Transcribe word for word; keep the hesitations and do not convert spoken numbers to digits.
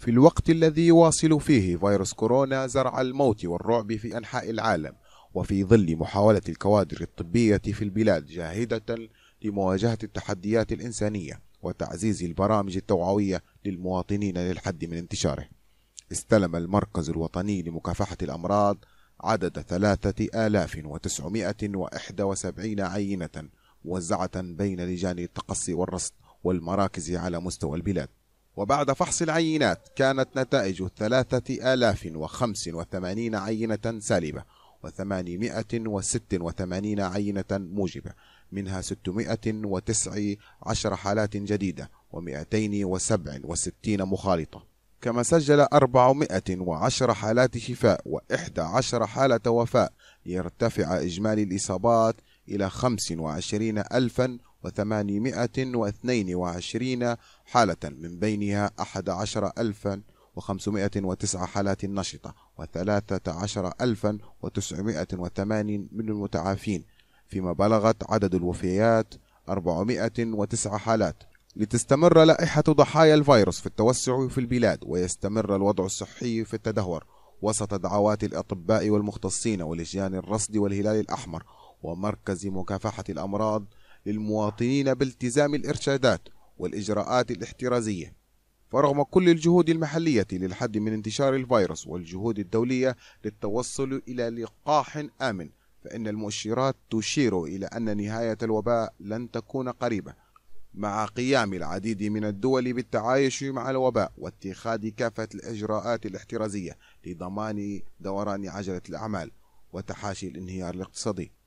في الوقت الذي يواصل فيه فيروس كورونا زرع الموت والرعب في أنحاء العالم، وفي ظل محاولة الكوادر الطبية في البلاد جاهدة لمواجهة التحديات الإنسانية وتعزيز البرامج التوعوية للمواطنين للحد من انتشاره، استلم المركز الوطني لمكافحة الأمراض عدد ثلاثة آلاف وتسعمائة وإحدى وسبعين عينة موزعة بين لجان التقصي والرصد والمراكز على مستوى البلاد. وبعد فحص العينات كانت نتائج ثلاثة آلاف وخمس وثمانين عينة سالبة وثمانمائة وست وثمانين عينة موجبة، منها ستمائة وتسع عشر حالات جديدة ومائتين وسبع وستين مخالطة، كما سجل أربعمائة وعشر حالات شفاء وإحدى عشرة حالة وفاة، ليرتفع إجمالي الإصابات إلى خمسة وعشرين ألفا وثمانمائة واثنين وعشرين حالة، من بينها أحد عشر ألفا وخمسمائة وتسعة حالات نشطة وثلاثة عشر ألفا وتسعمائة وثمانين من المتعافين، فيما بلغت عدد الوفيات أربعمائة وتسعة حالات. لتستمر لائحة ضحايا الفيروس في التوسع في البلاد ويستمر الوضع الصحي في التدهور، وسط دعوات الأطباء والمختصين ولجان الرصد والهلال الأحمر ومركز مكافحة الأمراض للمواطنين بالتزام الإرشادات والإجراءات الاحترازية. فرغم كل الجهود المحلية للحد من انتشار الفيروس والجهود الدولية للتوصل إلى لقاح آمن، فإن المؤشرات تشير إلى أن نهاية الوباء لن تكون قريبة، مع قيام العديد من الدول بالتعايش مع الوباء واتخاذ كافة الإجراءات الاحترازية لضمان دوران عجلة الأعمال وتحاشي الانهيار الاقتصادي.